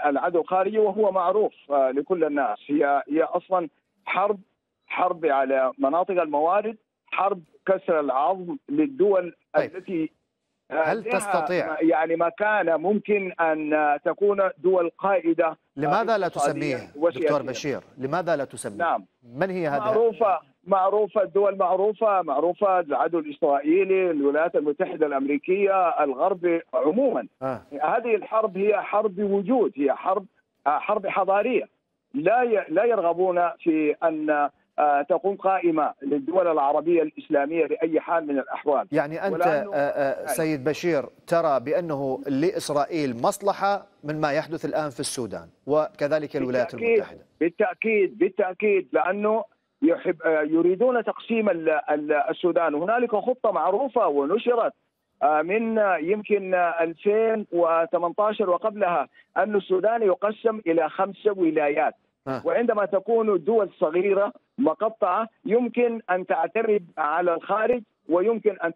العدو الخارجي وهو معروف لكل الناس. هي هي اصلا حرب حرب على مناطق الموارد، حرب كسر العظم للدول. طيب. التي هل تستطيع يعني مكانة ممكن أن تكون دول قائدة؟ لماذا لا تسميه دكتور بشير؟ لماذا لا تسميه؟ نعم. من هي هذه؟ معروفة معروفة الدول معروفة معروفة العدو الإسرائيلي، الولايات المتحدة الأمريكية، الغرب عموما. آه. هذه الحرب هي حرب وجود، هي حرب حرب حضارية. لا لا يرغبون في أن تقوم قائمة للدول العربية الإسلامية بأي حال من الأحوال. يعني أنت أنه... سيد بشير ترى بأنه لإسرائيل مصلحة من ما يحدث الآن في السودان وكذلك الولايات بالتأكيد المتحدة؟ بالتأكيد بالتأكيد، لأنه يحب يريدون تقسيم السودان. هنالك خطة معروفة ونشرت من يمكن ألفين وثمانية عشر وقبلها أن السودان يقسم إلى خمسة ولايات. آه. وعندما تكون دول صغيرة مقطعة يمكن أن تعترض على الخارج ويمكن أن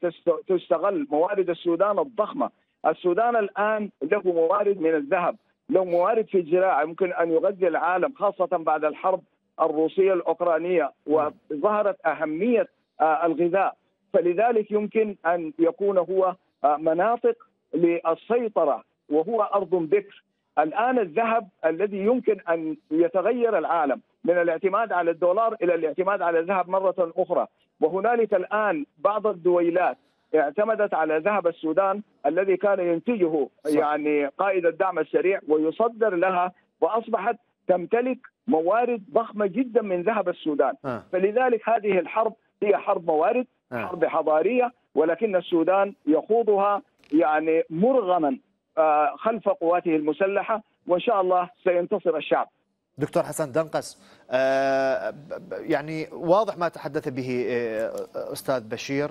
تستغل موارد السودان الضخمة. السودان الآن له موارد من الذهب، له موارد في الزراعة، يمكن أن يغذي العالم خاصة بعد الحرب الروسية الأوكرانية وظهرت أهمية الغذاء، فلذلك يمكن أن يكون هو مناطق للسيطرة وهو أرض بكر. الآن الذهب الذي يمكن أن يتغير العالم من الاعتماد على الدولار إلى الاعتماد على الذهب مرة أخرى، وهنالك الآن بعض الدويلات اعتمدت على ذهب السودان الذي كان ينتجه يعني قائد الدعم السريع ويصدر لها، وأصبحت تمتلك موارد ضخمة جدا من ذهب السودان. آه. فلذلك هذه الحرب هي حرب موارد، آه. حرب حضارية، ولكن السودان يخوضها يعني مرغما خلف قواته المسلحة، وإن شاء الله سينتصر الشعب. دكتور حسن دنقس، يعني واضح ما تحدث به أستاذ بشير،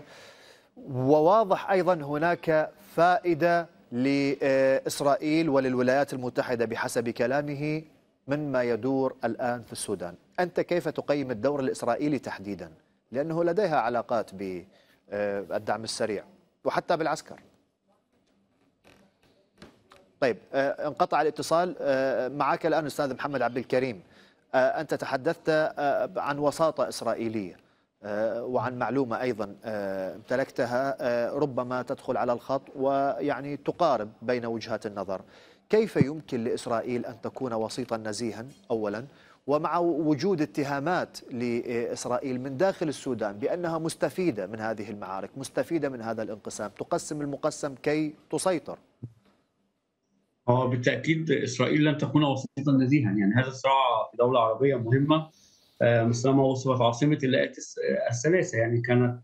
وواضح أيضا هناك فائدة لإسرائيل وللولايات المتحدة بحسب كلامه من ما يدور الآن في السودان. أنت كيف تقيم الدور الإسرائيلي تحديدا؟ لأنه لديها علاقات بالدعم السريع وحتى بالعسكر. طيب، انقطع الاتصال معك الآن أستاذ محمد عبد الكريم. أنت تحدثت عن وساطة إسرائيلية وعن معلومة أيضا امتلكتها ربما تدخل على الخط ويعني تقارب بين وجهات النظر. كيف يمكن لإسرائيل أن تكون وسيطا نزيها أولا، ومع وجود اتهامات لإسرائيل من داخل السودان بأنها مستفيدة من هذه المعارك، مستفيدة من هذا الانقسام، تقسم المقسم كي تسيطر؟ هو بالتاكيد اسرائيل لن تكون وسيطا نزيها، يعني هذا الصراع في دوله عربيه مهمه مثلما وصفت عاصمه اللقاءات الثلاثه، يعني كانت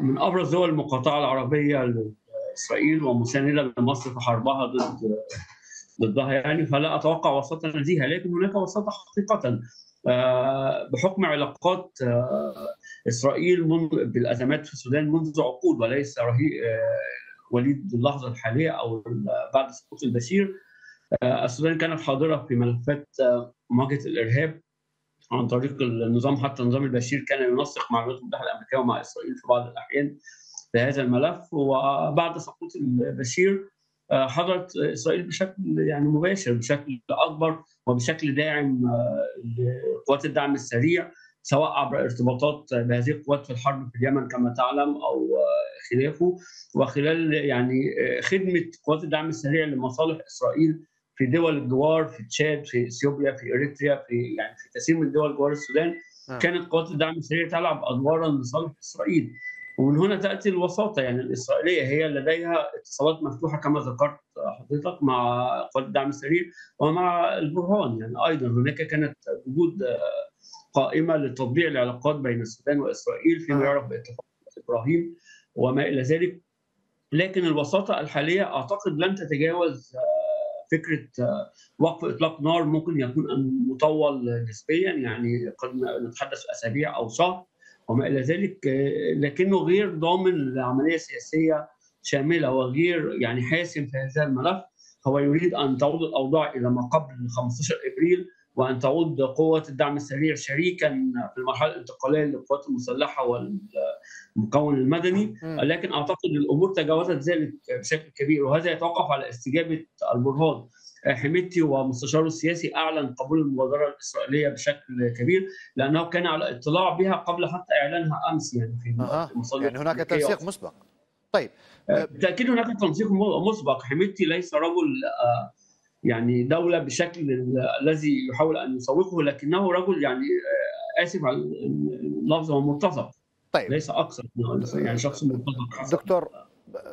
من ابرز دول المقاطعه العربيه لاسرائيل ومسانده لمصر في حربها ضد ضدها، يعني فلا اتوقع وساطه نزيهه، لكن هناك وساطه حقيقه بحكم علاقات اسرائيل بالازمات في السودان منذ عقود، وليس رهيب وليد اللحظه الحاليه او بعد سقوط البشير. السودان كانت حاضره في ملفات مواجهه الارهاب عن طريق النظام، حتى نظام البشير كان ينسق مع الولايات المتحده الامريكيه ومع اسرائيل في بعض الاحيان في هذا الملف، وبعد سقوط البشير حضرت اسرائيل بشكل يعني مباشر، بشكل اكبر وبشكل داعم لقوات الدعم السريع، سواء عبر ارتباطات بهذه القوات في الحرب في اليمن كما تعلم او خلافه، وخلال يعني خدمه قوات الدعم السريع لمصالح اسرائيل في دول الجوار، في تشاد، في اثيوبيا، في اريتريا، في يعني في كثير من دول جوار السودان. آه. كانت قوات الدعم السريع تلعب ادوارا لصالح اسرائيل، ومن هنا تاتي الوساطه يعني الاسرائيليه. هي لديها اتصالات مفتوحه كما ذكرت حضرتك مع قوات الدعم السريع ومع البرهان، يعني ايضا هناك كانت وجود قائمه لتطبيع العلاقات بين السودان واسرائيل فيما يعرف باتفاق ابراهيم وما الى ذلك. لكن الوساطه الحاليه اعتقد لن تتجاوز فكره وقف اطلاق نار، ممكن يكون ان مطول نسبيا، يعني قد نتحدث اسابيع او شهر وما الى ذلك، لكنه غير ضامن لعمليه سياسيه شامله وغير يعني حاسم في هذا الملف. هو يريد ان تعود الاوضاع الى ما قبل خمسة عشر ابريل وأن تعود قوة الدعم السريع شريكاً في المرحلة الانتقالية للقوات المسلحة المكون المدني، لكن اعتقد الامور تجاوزت ذلك بشكل كبير، وهذا يتوقف على استجابه البرهان. حميدتي ومستشاره السياسي اعلن قبول المبادره الاسرائيليه بشكل كبير لانه كان على اطلاع بها قبل حتى اعلانها امس، يعني في آه. يعني هناك تنسيق مسبق. طيب بالتاكيد هناك تنسيق مسبق. حميدتي ليس رجل يعني دوله بشكل الذي يحاول ان يسوقه، لكنه رجل يعني اسف على اللفظ ومرتزق. طيب ليس اكثر يعني شخص مرتزق. دكتور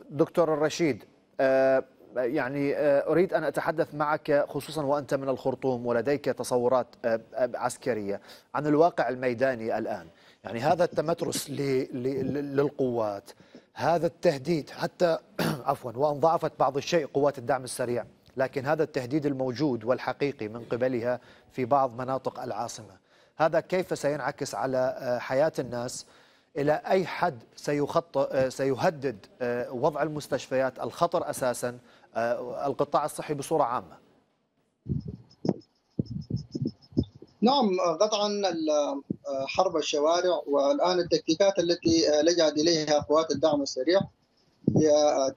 دكتور رشيد، أه يعني أريد أن أتحدث معك خصوصا وأنت من الخرطوم ولديك تصورات عسكرية عن الواقع الميداني الآن. يعني هذا التمترس للقوات، هذا التهديد حتى عفوا وأن ضعفت بعض الشيء قوات الدعم السريع، لكن هذا التهديد الموجود والحقيقي من قبلها في بعض مناطق العاصمة، هذا كيف سينعكس على حياة الناس؟ إلى أي حد سيخط سيهدد وضع المستشفيات، الخطر أساسا، القطاع الصحي بصورة عامة؟ نعم قطعا حرب الشوارع، والآن التكتيكات التي لجأت إليها قوات الدعم السريع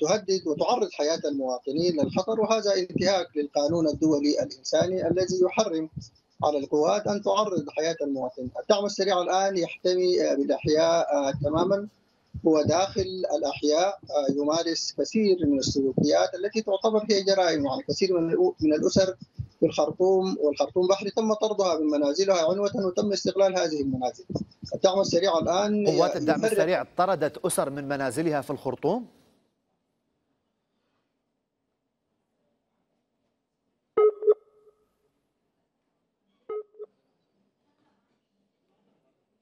تهدد وتعرض حياة المواطنين للخطر، وهذا انتهاك للقانون الدولي الإنساني الذي يحرم على القوات أن تعرض حياة المواطن. الدعم السريع الآن يحتمي بالأحياء تماما، هو داخل الأحياء يمارس كثير من السلوكيات التي تعتبر هي جرائم على كثير من الأسر في الخرطوم، والخرطوم بحري تم طردها من منازلها عنوة وتم استغلال هذه المنازل. الدعم السريع الآن قوات الدعم السريع طردت أسر من منازلها في الخرطوم؟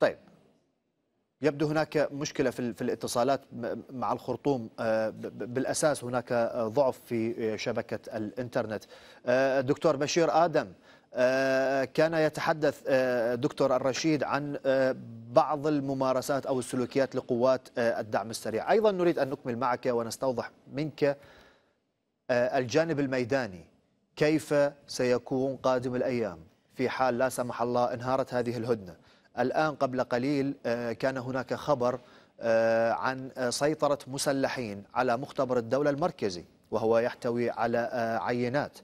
طيب يبدو هناك مشكلة في الاتصالات مع الخرطوم، بالأساس هناك ضعف في شبكة الإنترنت. دكتور بشير آدم، كان يتحدث دكتور الرشيد عن بعض الممارسات أو السلوكيات لقوات الدعم السريع، أيضا نريد أن نكمل معك ونستوضح منك الجانب الميداني، كيف سيكون قادم الأيام في حال لا سمح الله انهارت هذه الهدنة؟ الآن قبل قليل كان هناك خبر عن سيطرة مسلحين على مختبر الدولة المركزي وهو يحتوي على عينات،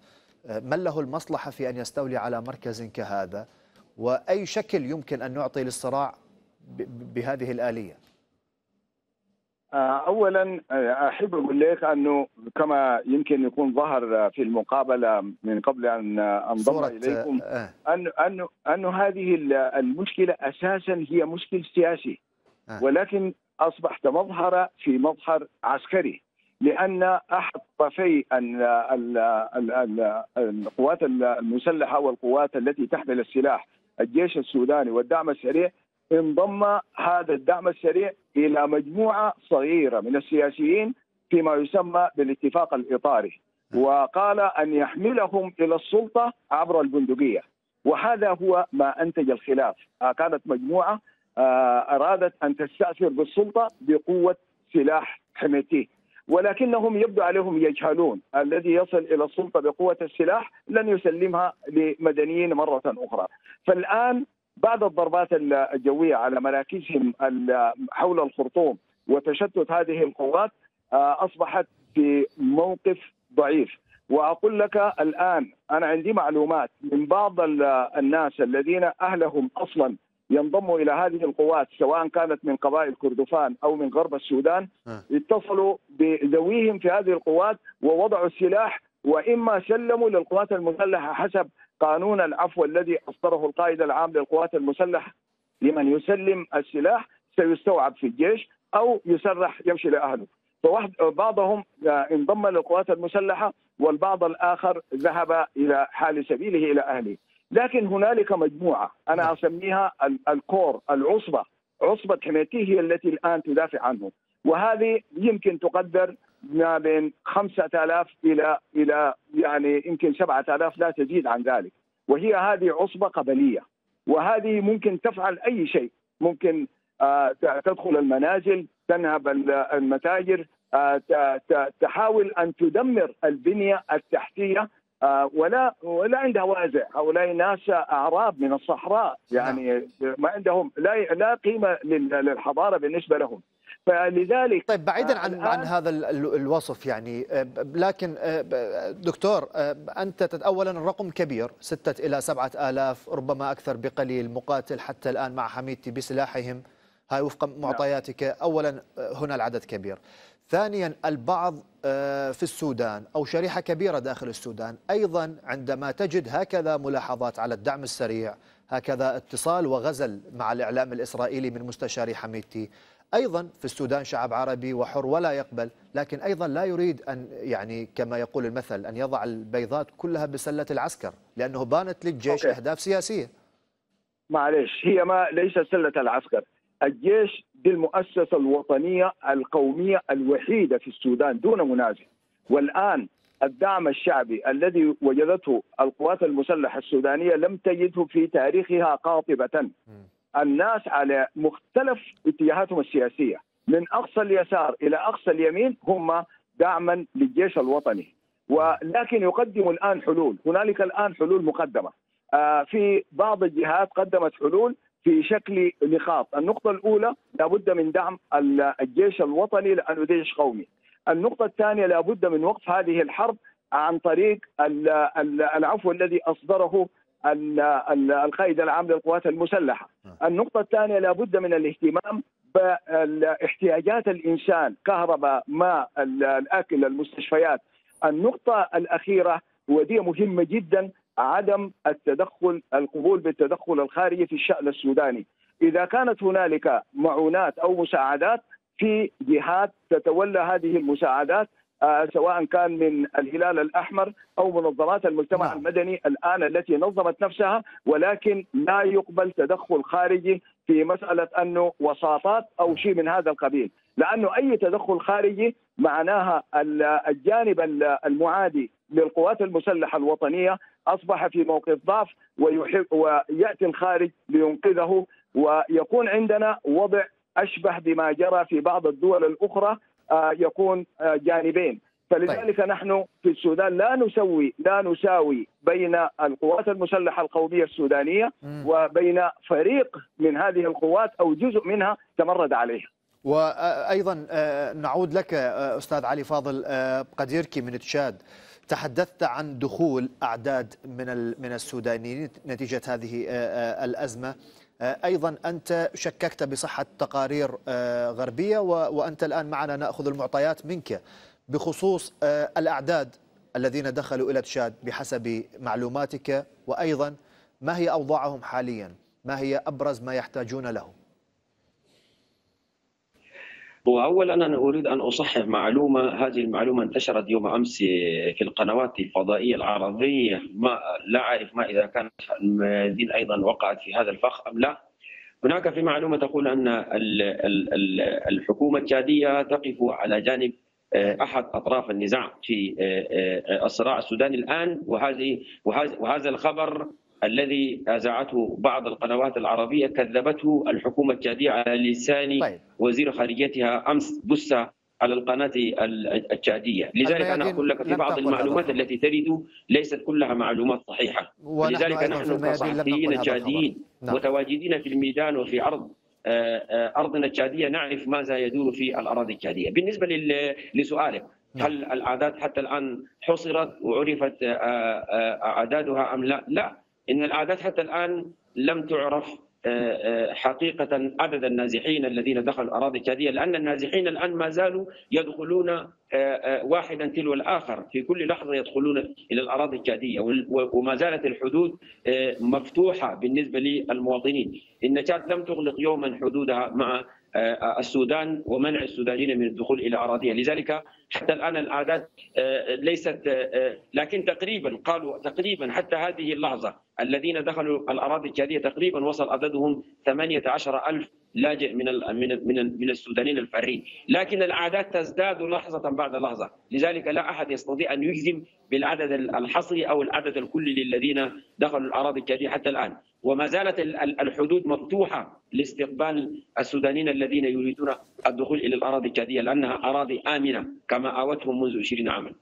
من له المصلحة في أن يستولي على مركز كهذا؟ وأي شكل يمكن أن نعطي للصراع بهذه الآلية؟ أولا أحب أقول لك أنه كما يمكن يكون ظهر في المقابلة من قبل أن أنضم إليكم أن أن أن هذه المشكلة أساسا هي مشكل سياسي، ولكن أصبحت مظهرة في مظهر عسكري، لأن أحد طرفي القوات المسلحة والقوات التي تحمل السلاح، الجيش السوداني والدعم السريع، انضم هذا الدعم السريع إلى مجموعة صغيرة من السياسيين فيما يسمى بالاتفاق الإطاري، وقال أن يحملهم إلى السلطة عبر البندقية، وهذا هو ما أنتج الخلاف. كانت مجموعة أرادت أن تستأثر بالسلطة بقوة سلاح حميتي، ولكنهم يبدو عليهم يجهلون، الذي يصل إلى السلطة بقوة السلاح لن يسلمها لمدنيين مرة أخرى. فالآن بعد الضربات الجوية على مراكزهم حول الخرطوم وتشتت هذه القوات، أصبحت في موقف ضعيف. وأقول لك الآن أنا عندي معلومات من بعض الناس الذين أهلهم أصلا ينضموا إلى هذه القوات، سواء كانت من قبائل كردفان أو من غرب السودان، اتصلوا بذويهم في هذه القوات ووضعوا السلاح، وإما سلموا للقوات المسلحة حسب قانون العفو الذي أصدره القائد العام للقوات المسلحة، لمن يسلم السلاح سيستوعب في الجيش أو يسرح يمشي لأهله. فبعضهم انضم للقوات المسلحة والبعض الآخر ذهب إلى حال سبيله إلى أهله. لكن هنالك مجموعة أنا أسميها الكور، العصبة، عصبة حميتي هي التي الآن تدافع عنه، وهذه يمكن تقدر ما بين خمسة آلاف إلى إلى يعني يمكن سبعة آلاف، لا تزيد عن ذلك. وهي هذه عصبة قبلية، وهذه ممكن تفعل أي شيء، ممكن آه تدخل المنازل، تنهب المتاجر، آه تحاول أن تدمر البنية التحتية ولا ولا عندها وازع، هؤلاء ناس اعراب من الصحراء، يعني ما عندهم لا لا قيمه للحضاره بالنسبه لهم. فلذلك طيب بعيدا عن عن هذا الوصف يعني، لكن دكتور انت اولا الرقم كبير، ستة الى سبعة آلاف ربما اكثر بقليل مقاتل حتى الان مع حميدتي بسلاحهم، هاي وفق معطياتك. اولا هنا العدد كبير، ثانيا البعض في السودان أو شريحة كبيرة داخل السودان أيضا عندما تجد هكذا ملاحظات على الدعم السريع، هكذا اتصال وغزل مع الإعلام الإسرائيلي من مستشار حميدتي، أيضا في السودان شعب عربي وحر ولا يقبل، لكن أيضا لا يريد أن يعني كما يقول المثل أن يضع البيضات كلها بسلة العسكر، لأنه بانت للجيش أوكي. أهداف سياسية. معلش، هي ما ليس سلة العسكر، الجيش دي المؤسسة الوطنية القومية الوحيدة في السودان دون منازع، والآن الدعم الشعبي الذي وجدته القوات المسلحة السودانية لم تجده في تاريخها قاطبة. الناس على مختلف اتجاهاتهم السياسية من أقصى اليسار إلى أقصى اليمين هم دعما للجيش الوطني، ولكن يقدموا الآن حلول. هنالك الآن حلول مقدمة، في بعض الجهات قدمت حلول في شكل نقاط. النقطة الأولى لابد من دعم الجيش الوطني لأنه جيش قومي. النقطة الثانية لابد من وقف هذه الحرب عن طريق العفو الذي أصدره القائد العام للقوات المسلحة. النقطة الثانية لابد من الاهتمام باحتياجات الإنسان، كهرباء، ماء، الأكل، المستشفيات. النقطة الأخيرة ودي مهمة جدا، عدم التدخل، القبول بالتدخل الخارجي في الشأن السوداني. إذا كانت هنالك معونات أو مساعدات في جهات تتولى هذه المساعدات، سواء كان من الهلال الأحمر أو منظمات المجتمع لا. المدني الآن التي نظمت نفسها، ولكن لا يقبل تدخل خارجي في مسألة أنه وساطات أو شيء من هذا القبيل، لأنه أي تدخل خارجي معناها الجانب المعادي للقوات المسلحة الوطنية أصبح في موقف ضعف ويأتي الخارج لينقذه، ويكون عندنا وضع أشبه بما جرى في بعض الدول الأخرى، يكون جانبين. فلذلك طيب. نحن في السودان لا نسوي لا نساوي بين القوات المسلحة القومية السودانية م. وبين فريق من هذه القوات أو جزء منها تمرد عليها. وأيضا نعود لك أستاذ علي فاضل قديركي من تشاد، تحدثت عن دخول أعداد من من السودانيين نتيجة هذه الأزمة، أيضا أنت شككت بصحة تقارير غربية، وأنت الآن معنا نأخذ المعطيات منك بخصوص الأعداد الذين دخلوا إلى تشاد بحسب معلوماتك، وأيضا ما هي أوضاعهم حاليا، ما هي أبرز ما يحتاجون له؟ وأولا أنا أريد أن أصحح معلومة، هذه المعلومة انتشرت يوم أمس في القنوات الفضائية العربية، ما لا أعرف ما إذا كانت الميادين أيضا وقعت في هذا الفخ أم لا. هناك في معلومة تقول أن الحكومة التشادية تقف على جانب أحد أطراف النزاع في الصراع السوداني الآن، وهذه وهذا الخبر الذي أذاعته بعض القنوات العربية كذبته الحكومة التشادية على لسان طيب. وزير خارجيتها أمس بث على القناة التشادية. لذلك أنا أقول لك في بعض المعلومات التي ترد ليست كلها معلومات صحيحة، ولذلك نحن كصحفيين التشاديين متواجدين في الميدان وفي عرض أرضنا التشادية نعرف ماذا يدور في الأراضي التشادية. بالنسبة لسؤالك، هل الأعداد حتى الآن حصرت وعرفت أعدادها أم لا؟ لا، إن الأعداد حتى الآن لم تعرف حقيقة عدد النازحين الذين دخلوا أراضي تشادية، لأن النازحين الآن ما زالوا يدخلون واحدا تلو الآخر، في كل لحظة يدخلون إلى الأراضي التشادية، وما زالت الحدود مفتوحة بالنسبة للمواطنين. إن تشاد لم تغلق يوما حدودها مع السودان ومنع السودانيين من الدخول إلى أراضيها، لذلك حتى الآن الأعداد ليست، لكن تقريبا قالوا تقريبا حتى هذه اللحظة الذين دخلوا الأراضي التشادية تقريبا وصل عددهم ثمانية عشر ألف لاجئ من من من السودانيين الفارين، لكن الأعداد تزداد لحظة بعد لحظة، لذلك لا أحد يستطيع أن يجزم بالعدد الحصري أو العدد الكلي للذين دخلوا الأراضي التشادية حتى الآن، وما زالت الحدود مفتوحة لاستقبال السودانيين الذين يريدون الدخول إلى الأراضي التشادية، لأنها أراضي آمنة كما آوتهم منذ عشرين عاما.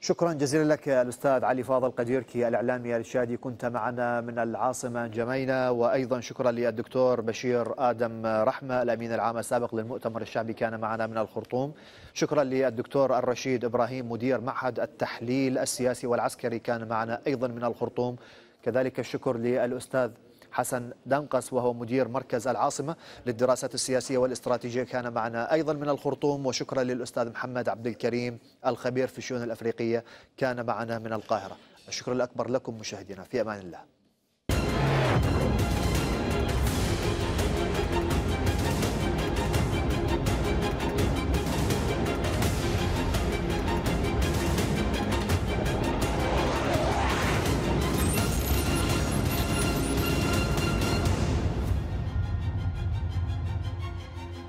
شكرا جزيلا لك الأستاذ علي فاضل قديركي الإعلامي الشادي، كنت معنا من العاصمة جمينة. وأيضا شكرا للدكتور بشير آدم رحمة الأمين العام السابق للمؤتمر الشعبي، كان معنا من الخرطوم. شكرا للدكتور الرشيد إبراهيم مدير معهد التحليل السياسي والعسكري، كان معنا أيضا من الخرطوم. كذلك الشكر للأستاذ حسن دنقس وهو مدير مركز العاصمة للدراسات السياسية والاستراتيجية، كان معنا أيضا من الخرطوم. وشكرا للأستاذ محمد عبد الكريم الخبير في الشؤون الأفريقية، كان معنا من القاهرة. الشكر الأكبر لكم مشاهدينا، في أمان الله.